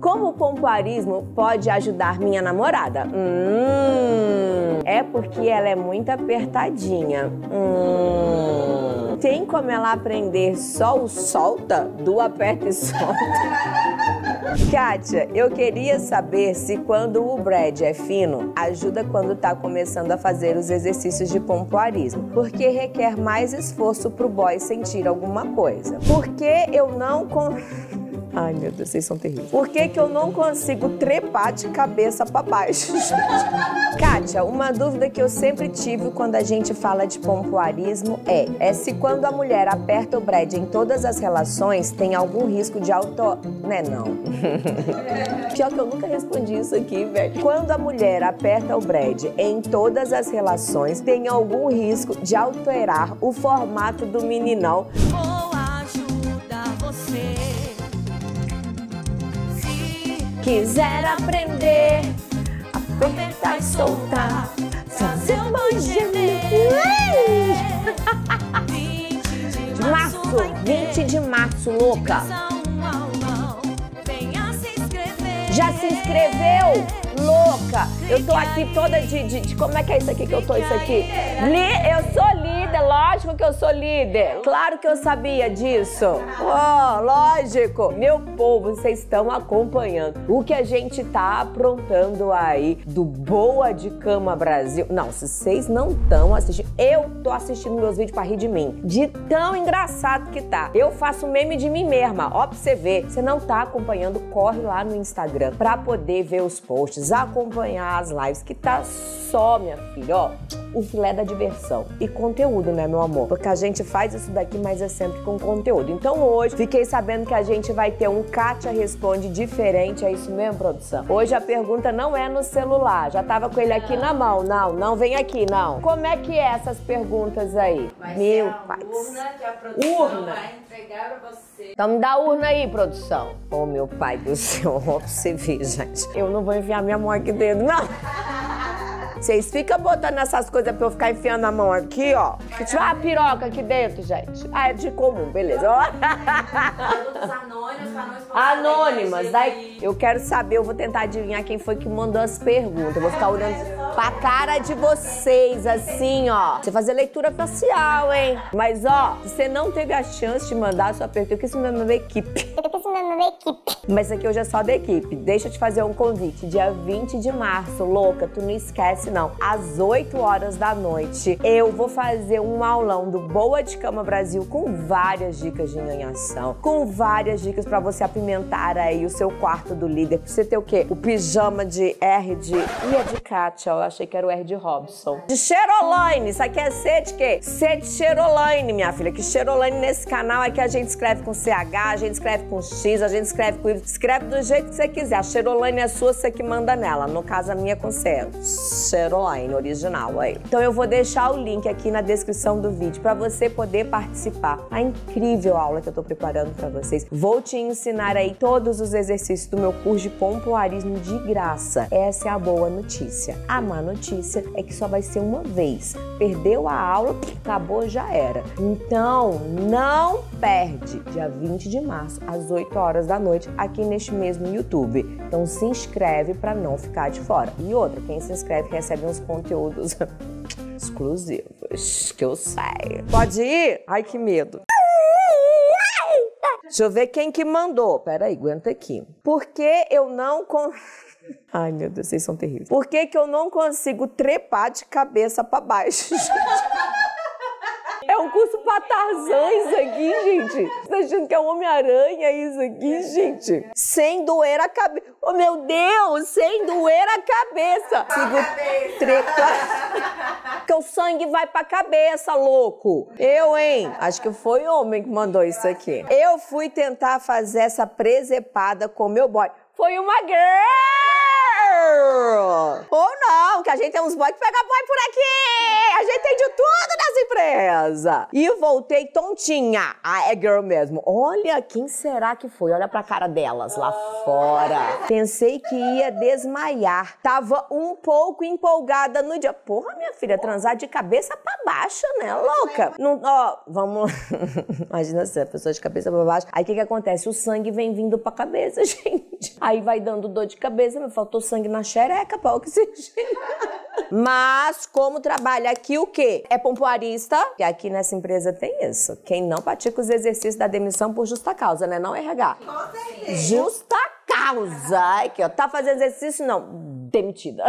Como o pompoarismo pode ajudar minha namorada? É porque ela é muito apertadinha. Tem como ela aprender só o solta do aperta e solta? Kátia, eu queria saber se quando o Brad é fino, ajuda quando tá começando a fazer os exercícios de pompoarismo, porque requer mais esforço pro boy sentir alguma coisa. Porque eu não... Ai, meu Deus, vocês são terríveis. Por que que eu não consigo trepar de cabeça pra baixo? Kátia, uma dúvida que eu sempre tive quando a gente fala de pompoarismo é se quando a mulher aperta o Brad em todas as relações, tem algum risco de auto... Né, não. Pior que eu nunca respondi isso aqui, velho. Quando a mulher aperta o Brad em todas as relações, tem algum risco de alterar o formato do meninão. Vou ajudar você. Quiser aprender, apertar e soltar, fazer um banho. 20 de março, louca. Já se inscreveu? Louca. Eu tô aqui toda de como é que é isso aqui que eu tô, isso aqui? Eu sou líder, lógico que eu sou líder. Claro que eu sabia disso. Oh, lógico. Meu povo, vocês estão acompanhando o que a gente tá aprontando aí do Boa de Cama Brasil. Não, se vocês não estão assistindo, eu tô assistindo meus vídeos pra rir de mim. De tão engraçado que tá. Eu faço meme de mim mesma, ó, pra você ver. Você não tá acompanhando, corre lá no Instagram pra poder ver os posts, acompanhar as lives, que tá só, minha filha, ó, o filé da diversão e conteúdo, né, meu amor? Porque a gente faz isso daqui, mas é sempre com conteúdo. Então hoje, fiquei sabendo que a gente vai ter um Cátia Responde diferente, é isso mesmo, produção? Hoje a pergunta não é no celular, já tava com ele aqui na mão, não vem aqui, não. Como é que é essas perguntas aí? Vai meu pai. Urna que a produção vai entregar pra você. Então me dá a urna aí, produção. Ô, meu pai do céu, ó, pra você ver, gente. Eu não vou enviar minha mão aqui dentro, não. Vocês ficam botando essas coisas pra eu ficar enfiando a mão aqui, ó. Deixa eu uma piroca aqui dentro, gente. Ah, é de comum, beleza. Anônimas. Daí eu quero saber, eu vou tentar adivinhar quem foi que mandou as perguntas. Eu vou ficar olhando pra cara de vocês, assim, ó. Você fazer leitura facial, hein? Mas, ó, você não teve a chance de mandar a sua pergunta. Eu quis me mandar da equipe. Mas aqui hoje é só da equipe. Deixa eu te fazer um convite. Dia 20 de março, louca, tu não esquece, não. Às 8 horas da noite, eu vou fazer um aulão do Boa de Cama Brasil com várias dicas de enganhação, com várias dicas pra você apimentar aí o seu quarto do líder. Pra você ter o quê? O pijama de R de... Ih, é de Kátia, eu achei que era o R de Robson. De Xeroline, isso aqui é C de quê? C de Xeroline, minha filha. Que Xeroline nesse canal é que a gente escreve com CH, a gente escreve com X, a gente escreve com Y. Escreve do jeito que você quiser. A Xeroline é sua, você que manda nela. No caso, a minha é com C. Xeroline, original aí. Então eu vou deixar o link aqui na descrição do vídeo pra você poder participar. A incrível aula que eu tô preparando pra vocês. Vou te ensinar aí todos os exercícios do meu curso de pompoarismo de graça. Essa é a boa notícia. A má notícia é que só vai ser uma vez. Perdeu a aula, acabou, já era. Então, não perde. Dia 20 de março, às 8 horas da noite, aqui neste mesmo YouTube. Então se inscreve pra não ficar de fora. E outra, quem se inscreve recebe uns conteúdos exclusivos, que eu sei. Pode ir? Ai, que medo. Deixa eu ver quem que mandou. Peraí, aguenta aqui. Por que eu não... Ai, meu Deus, vocês são terríveis. Por que que eu não consigo trepar de cabeça pra baixo, gente? É um curso pra Tarzan isso aqui, gente. Vocês estão achando que é um Homem-Aranha isso aqui, gente? Sem doer a cabeça. Oh, meu Deus, sem doer a cabeça. Sigo treta. Que o sangue vai pra cabeça, louco. Eu, hein? Acho que foi homem que mandou isso aqui. Eu fui tentar fazer essa presepada com meu boy. Foi uma girl. girl. Ou não, que a gente tem uns boy que pega boy por aqui. A gente tem de tudo nessa empresa. E voltei tontinha. Ah, é girl mesmo. Olha, quem será que foi? Olha pra cara delas lá fora. Pensei que ia desmaiar. Tava um pouco empolgada no dia. Porra, minha filha, transar de cabeça pra baixo, né, louca? Não, ó, vamos... Imagina se a pessoa de cabeça pra baixo. Aí o que que acontece? O sangue vem vindo pra cabeça, gente. Aí vai dando dor de cabeça, me faltou sangue na xereca, pra oxigenar. Mas como trabalha aqui o quê? É pompoarista, que aqui nessa empresa tem isso. Quem não pratica os exercícios da demissão por justa causa, né? Não RH. Com certeza. Justa causa. Aqui, ó, tá fazendo exercício? Não. Demitida.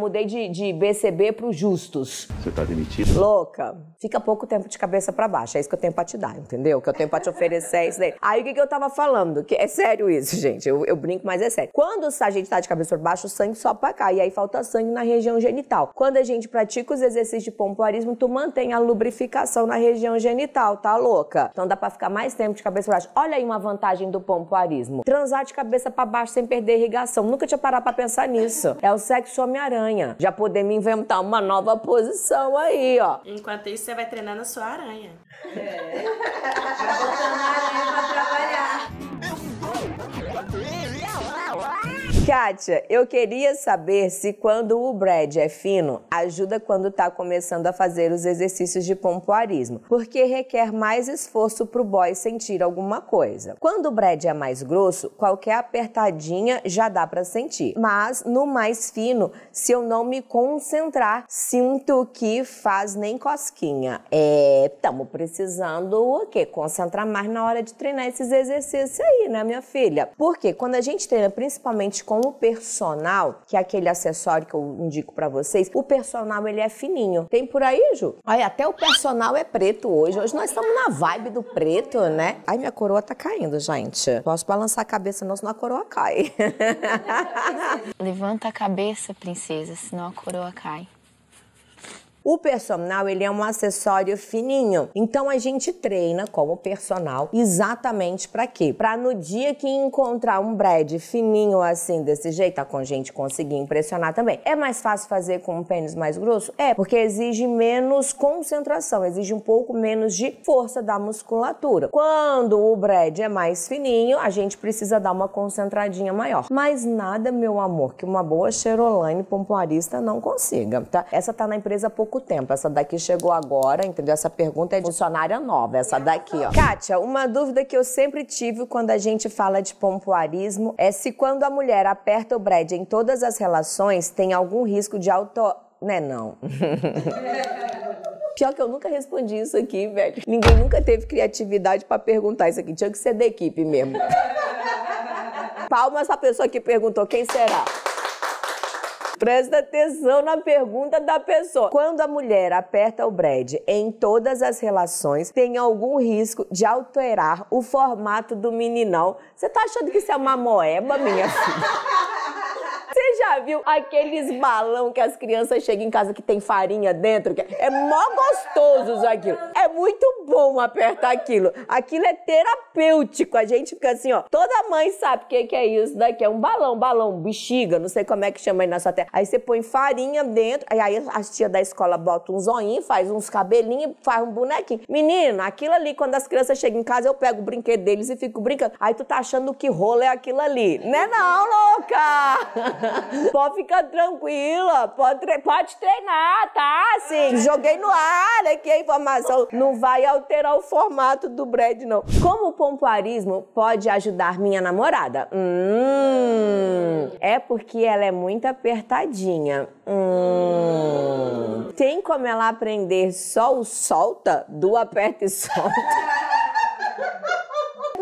Mudei de BCB pro Justos. Você tá demitida? Louca. Fica pouco tempo de cabeça pra baixo. É isso que eu tenho pra te dar, entendeu? O que eu tenho pra te oferecer é isso daí. Aí o que eu tava falando? Que é sério isso, gente. Eu brinco, mas é sério. Quando a gente tá de cabeça pra baixo, o sangue só pra cá. E aí falta sangue na região genital. Quando a gente pratica os exercícios de pompoarismo, tu mantém a lubrificação na região genital, tá louca? Então dá pra ficar mais tempo de cabeça pra baixo. Olha aí uma vantagem do pompoarismo. Transar de cabeça pra baixo sem perder irrigação. Nunca tinha parado pra pensar nisso. Isso. É o sexo Homem-Aranha. Já poder me inventar uma nova posição aí, ó. Enquanto isso, você vai treinando a sua aranha. É. Vai botando a aranha pra trabalhar. Kátia, eu queria saber se quando o Brad é fino, ajuda quando tá começando a fazer os exercícios de pompoarismo, porque requer mais esforço pro boy sentir alguma coisa. Quando o Brad é mais grosso, qualquer apertadinha já dá pra sentir. Mas no mais fino, se eu não me concentrar, sinto que faz nem cosquinha. É, tamo precisando o quê? Concentrar mais na hora de treinar esses exercícios aí, né, minha filha? Porque quando a gente treina principalmente com o personal, que é aquele acessório que eu indico pra vocês, o personal, ele é fininho. Tem por aí, Ju? Olha, até o personal é preto hoje. Hoje nós estamos na vibe do preto, né? Ai, minha coroa tá caindo, gente. Posso balançar a cabeça, não, senão a coroa cai. Levanta a cabeça, princesa, senão a coroa cai. O personal, ele é um acessório fininho. Então a gente treina como personal exatamente pra quê? Pra no dia que encontrar um Brad fininho assim, desse jeito, tá, com gente conseguir impressionar também. É mais fácil fazer com um pênis mais grosso? É, porque exige menos concentração, exige um pouco menos de força da musculatura. Quando o Brad é mais fininho, a gente precisa dar uma concentradinha maior. Mas nada, meu amor, que uma boa Xeroline pompoarista não consiga, tá? Essa tá na empresa há pouco tempo. Essa daqui chegou agora, entendeu? Essa pergunta é de funcionária nova, essa daqui, ó. Kátia, uma dúvida que eu sempre tive quando a gente fala de pompoarismo é se quando a mulher aperta o Brad em todas as relações, tem algum risco de auto... Né, não. Pior que eu nunca respondi isso aqui, velho. Ninguém nunca teve criatividade pra perguntar isso aqui. Tinha que ser da equipe mesmo. Palmas pra pessoa que perguntou, quem será? Presta atenção na pergunta da pessoa. Quando a mulher aperta o Brad em todas as relações, tem algum risco de alterar o formato do meninão? Você tá achando que isso é uma moeba, minha filha? Você já viu aqueles balão que as crianças chegam em casa que tem farinha dentro? É mó gostoso aquilo. É muito bom apertar aquilo. Aquilo é terapêutico. A gente fica assim, ó. Toda mãe sabe o que é isso daqui. É um balão, bexiga, não sei como é que chama aí na sua terra. Aí você põe farinha dentro, aí as tias da escola botam um zoinho, faz uns cabelinhos, faz um bonequinho. Menino, aquilo ali, quando as crianças chegam em casa, eu pego o brinquedo deles e fico brincando. Aí tu tá achando que rolo é aquilo ali. Né não, louca? Pode ficar tranquila, pode treinar, tá? Assim, joguei no ar aqui a informação. Não vai alterar o formato do Brad, não. Como o pompoarismo pode ajudar minha namorada? É porque ela é muito apertadinha. Tem como ela aprender só o solta do aperta e solta?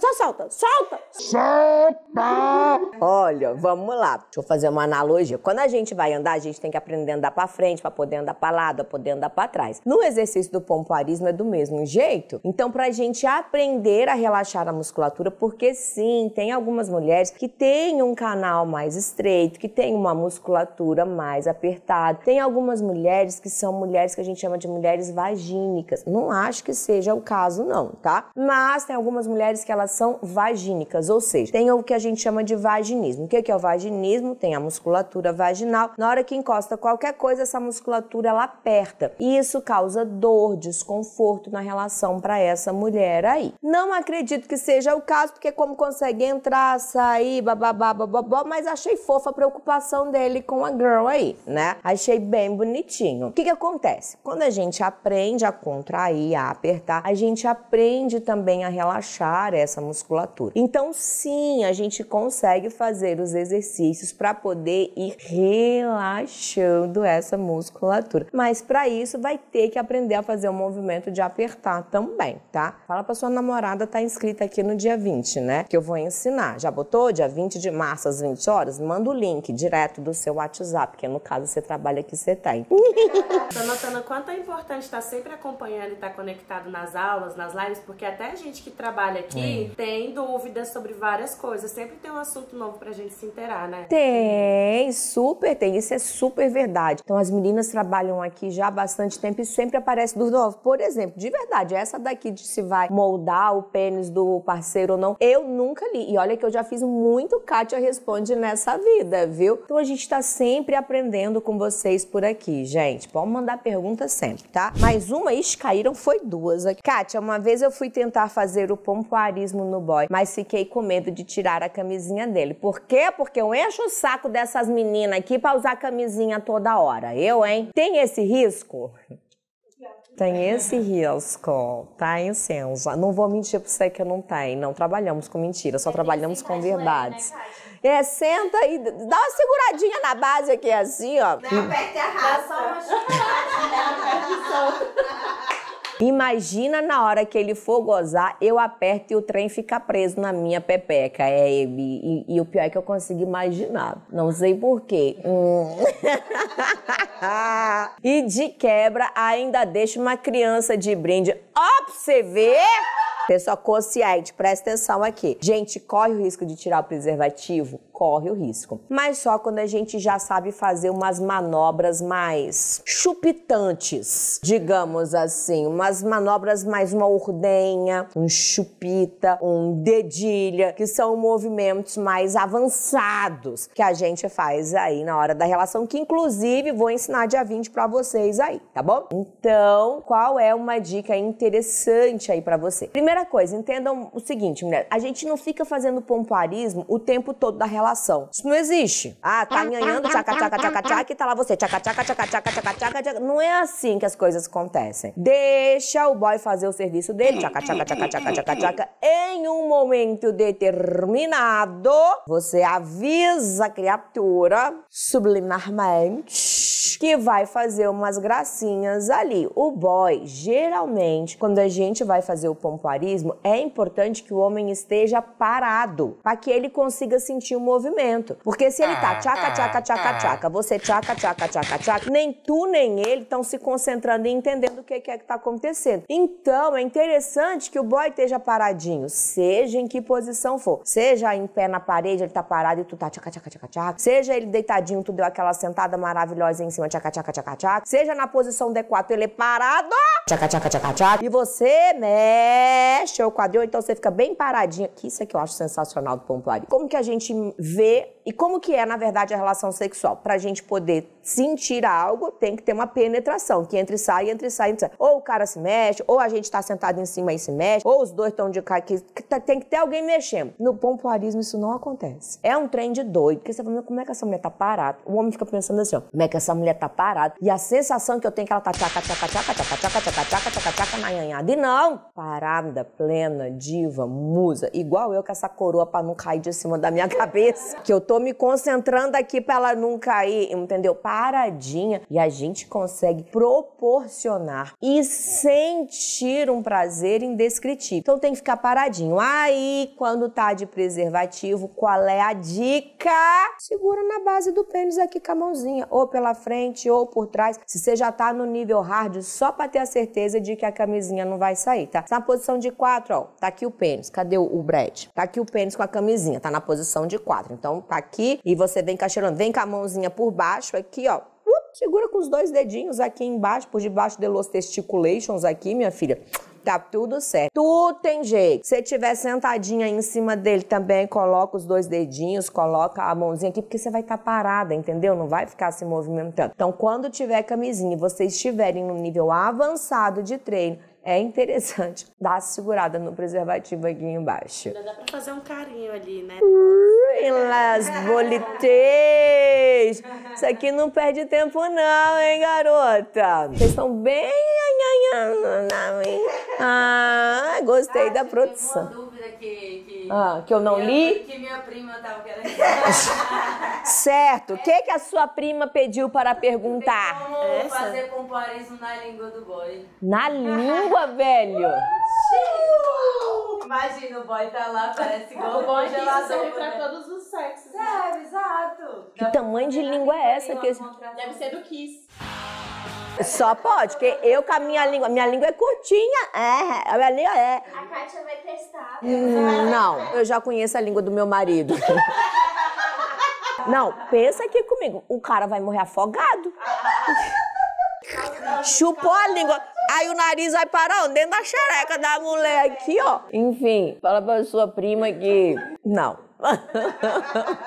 Só solta, solta! Solta! Olha, vamos lá. Deixa eu fazer uma analogia. Quando a gente vai andar, a gente tem que aprender a andar pra frente, pra poder andar pra lado, pra poder andar pra trás. No exercício do pompoarismo é do mesmo jeito. Então, pra gente aprender a relaxar a musculatura, porque sim, tem algumas mulheres que têm um canal mais estreito, que tem uma musculatura mais apertada. Tem algumas mulheres que são mulheres que a gente chama de mulheres vagínicas. Não acho que seja o caso, não, tá? Mas tem algumas mulheres que elas são são vagínicas, ou seja, tem o que a gente chama de vaginismo. O que é o vaginismo? Tem a musculatura vaginal. Na hora que encosta qualquer coisa, essa musculatura ela aperta. E isso causa dor, desconforto na relação para essa mulher aí. Não acredito que seja o caso, porque como consegue entrar, sair, bababá, bababó, mas achei fofa a preocupação dele com a girl aí, né? Achei bem bonitinho. O que acontece? Quando a gente aprende a contrair, a apertar, a gente aprende também a relaxar essa musculatura. Então sim, a gente consegue fazer os exercícios para poder ir relaxando essa musculatura. Mas para isso vai ter que aprender a fazer o movimento de apertar também, tá? Fala pra sua namorada, tá inscrita aqui no dia 20, né? Que eu vou ensinar. Já botou? Dia 20 de março às 20 horas? Manda o link direto do seu WhatsApp, que no caso você trabalha aqui, você tem. Tô notando quanto é importante estar sempre acompanhando e estar conectado nas aulas, nas lives, porque até a gente que trabalha aqui tem dúvidas sobre várias coisas. Sempre tem um assunto novo pra gente se inteirar, né? Tem, super tem. Isso é super verdade. Então as meninas trabalham aqui já há bastante tempo e sempre aparece dúvida nova. Por exemplo, de verdade, essa daqui de se vai moldar o pênis do parceiro ou não, eu nunca li. E olha que eu já fiz muito Cátia Responde nessa vida, viu? Então a gente tá sempre aprendendo com vocês por aqui, gente. Pode mandar pergunta sempre, tá? Mais uma, ixi, caíram, foi duas aqui. Kátia, uma vez eu fui tentar fazer o pompoarismo no boy, mas fiquei com medo de tirar a camisinha dele. Por quê? Porque eu encho o saco dessas meninas aqui pra usar camisinha toda hora. Eu, hein? Tem esse risco? Tem esse risco, tá, incenso? Não vou mentir pra você que eu não tenho. Não trabalhamos com mentira, só trabalhamos com verdades. É, senta e dá uma seguradinha na base aqui, assim, ó. Não, aperta a raça. Imagina na hora que ele for gozar, eu aperto e o trem fica preso na minha pepeca. E o pior é que eu consigo imaginar. Não sei porquê. E de quebra, ainda deixa uma criança de brinde. Ó, pra você ver! Pessoa consciente, presta atenção aqui. Gente, corre o risco de tirar o preservativo? Corre o risco. Mas só quando a gente já sabe fazer umas manobras mais chupitantes, digamos assim. Umas manobras mais uma ordenha, um chupita, um dedilha, que são movimentos mais avançados que a gente faz aí na hora da relação, que inclusive vou ensinar dia 20 pra vocês aí, tá bom? Então, qual é uma dica interessante aí pra você? Primeiro, primeira coisa, entendam o seguinte, mulher, a gente não fica fazendo pompoarismo o tempo todo da relação. Isso não existe. Ah, tá nhanhando, tchaca, tchaca, tchaca, tchaca, e tá lá você, tchaca, tchaca, tchaca, tchaca, tchaca, tchaca, tchaca. Não é assim que as coisas acontecem. Deixa o boy fazer o serviço dele, tchaca, tchaca, tchaca, tchaca, tchaca, tchaca. Em um momento determinado, você avisa a criatura subliminarmente que vai fazer umas gracinhas ali. O boy, geralmente, quando a gente vai fazer o pompoarismo, é importante que o homem esteja parado, para que ele consiga sentir o movimento. Porque se ele tá tchaca, tchaca, tchaca, tchaca, você tchaca, tchaca, tchaca, tchaca, nem tu nem ele estão se concentrando e entendendo o que é que tá acontecendo. Então, é interessante que o boy esteja paradinho, seja em que posição for. Seja em pé na parede, ele tá parado e tu tá tchaca, tchaca, tchaca, tchaca. Seja ele deitadinho, tu deu aquela sentada maravilhosa em cima, tchaca, tchaca, tchaca, tchaca. Seja na posição D4, ele é parado, tchaca, tchaca, tchaca, tchaca. E você mexe o quadril, então você fica bem paradinha. Que isso é que eu acho sensacional do pompoarismo. Como que a gente vê e como que é, na verdade, a relação sexual? Pra gente poder sentir algo, tem que ter uma penetração, que entra e sai, entra e sai, entra e sai. Ou o cara se mexe, ou a gente tá sentado em cima e se mexe, ou os dois estão de cara, que tem que ter alguém mexendo. No pompoarismo isso não acontece. É um trem de doido, porque você fala, como é que essa mulher tá parada? O homem fica pensando assim, ó, como é que essa mulher tá parada? E a sensação que eu tenho é que ela tá tchaca, tchaca, tchaca, tchaca, tchaca, tchaca, tchaca, tchaca, tchaca, nanhanhada. E não! Parada, plena, diva, musa, igual eu com essa coroa pra não cair de cima da minha cabeça, que eu tô me concentrando aqui pra ela não cair, entendeu? Paradinha. E a gente consegue proporcionar e sentir um prazer indescritível. Então tem que ficar paradinho. Aí, quando tá de preservativo, qual é a dica? Segura na base do pênis aqui com a mãozinha, ou pela frente ou por trás. Se você já tá no nível hard, só pra ter a certeza de que a camisinha não vai sair, tá? Na posição de 4, ó, tá aqui o pênis. Cadê o brete? Tá aqui o pênis com a camisinha, tá na posição de 4. Então, tá aqui, e você vem cacheirando, vem com a mãozinha por baixo aqui, ó. Segura com os dois dedinhos aqui embaixo, por debaixo de los testiculations aqui, minha filha. Tá tudo certo. Tudo tem jeito. Se tiver sentadinha aí em cima dele também, coloca os dois dedinhos, coloca a mãozinha aqui, porque você vai estar parada, entendeu? Não vai ficar se movimentando. Então, quando tiver camisinha e vocês estiverem num nível avançado de treino, é interessante dar segurada no preservativo aqui embaixo. Ainda dá pra fazer um carinho ali, né? Las bolitês! Isso aqui não perde tempo não, hein, garota? Vocês estão bem... Ah, gostei da produção. Tem uma dúvida que eu não li? Que minha prima tava querendo. Certo. O que a sua prima pediu para perguntar? Como fazer pompoarismo na língua do boy. Na língua, velho? Imagina, o boy tá lá, parece igual o boy gelador pra todos os sexos. É, exato. Que tamanho de língua é essa? Deve ser do Kiss. Só pode, porque eu com a minha língua é curtinha, a minha língua é... A Kátia vai testar. Não, eu já conheço a língua do meu marido. Não, pensa aqui comigo, o cara vai morrer afogado. Chupou a língua, aí o nariz vai parar dentro da xereca da mulher aqui, ó. Enfim, fala pra sua prima que... Não.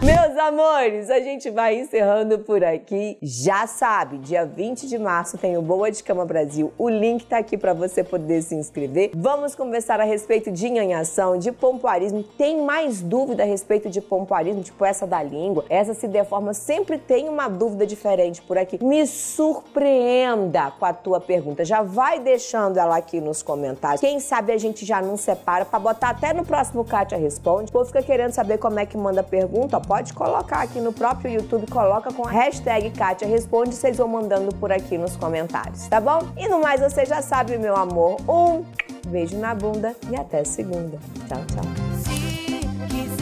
Meus amores, a gente vai encerrando por aqui. Já sabe, dia 20 de março tem o Boa de Cama Brasil. O link tá aqui pra você poder se inscrever. Vamos conversar a respeito de enhanhação, de pompoarismo. Tem mais dúvida a respeito de pompoarismo, tipo essa da língua, essa se deforma. Sempre tem uma dúvida diferente por aqui. Me surpreenda com a tua pergunta. Já vai deixando ela aqui nos comentários. Quem sabe a gente já não separa pra botar até no próximo Cátia Responde. Ou fica querendo saber como é que manda pergunta, ó, pode colocar aqui no próprio YouTube, coloca com a hashtag Cátia Responde, vocês vão mandando por aqui nos comentários, tá bom? E no mais, você já sabe, meu amor, um beijo na bunda e até segunda. Tchau, tchau.